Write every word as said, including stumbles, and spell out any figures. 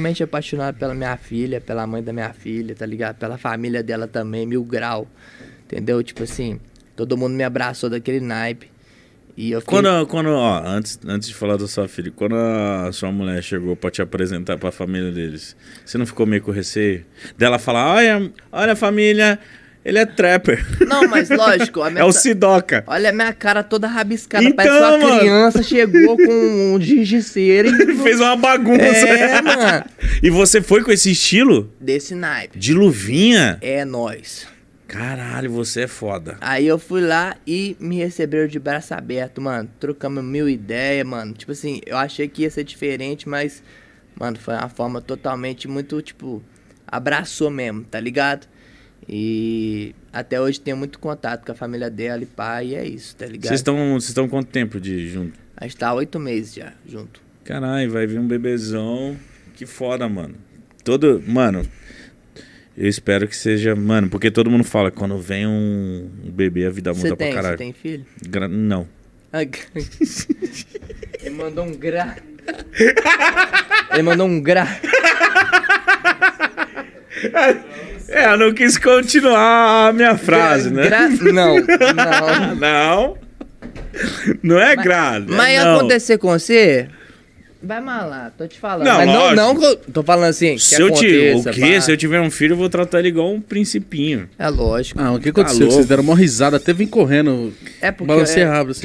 Realmente apaixonado pela minha filha, pela mãe da minha filha, tá ligado? Pela família dela também, mil grau, entendeu? Tipo assim, todo mundo me abraçou daquele naipe. E eu fiquei... Quando, quando ó, antes, antes de falar da sua filha, quando a sua mulher chegou pra te apresentar pra família deles, você não ficou meio com receio dela falar, olha, olha a família... Ele é trapper. Não, mas lógico. A minha é o Sidoka. Olha a minha cara toda rabiscada. Então, parece que uma mano. criança chegou com um giz de cera e... fez uma bagunça. É, mano. E você foi com esse estilo? Desse naipe. De luvinha? É, nóis. Caralho, você é foda. Aí eu fui lá e me receberam de braço aberto, mano. Trocamos mil ideias, mano. Tipo assim, eu achei que ia ser diferente, mas... Mano, foi uma forma totalmente muito, tipo... Abraçou mesmo, tá ligado? E até hoje tenho muito contato com a família dela e pai, e é isso, tá ligado? Vocês estão vocês estão quanto tempo de junto? A gente tá há oito meses já, junto. Caralho, vai vir um bebezão. Que foda, mano. Todo... Mano, eu espero que seja... Mano, porque todo mundo fala, quando vem um bebê a vida muda pra caralho. Você tem filho? Gra... Não. Ele mandou um gra... Ele mandou um gra... É, eu não quis continuar a minha frase, né? Gra... Não, não. Não. Não é grave. Mas, mas não. Acontecer com você, vai malar, tô te falando. Não, mas não, não, tô falando assim. Se que eu aconteça, te... O quê? Pá. Se eu tiver um filho, eu vou tratar ele igual um principinho. É lógico. Ah, o que aconteceu? Tá, vocês deram uma risada, até vim correndo. É porque. Balancei rápido, assim.